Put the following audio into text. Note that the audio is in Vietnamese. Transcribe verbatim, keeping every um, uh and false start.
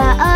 bà ơi.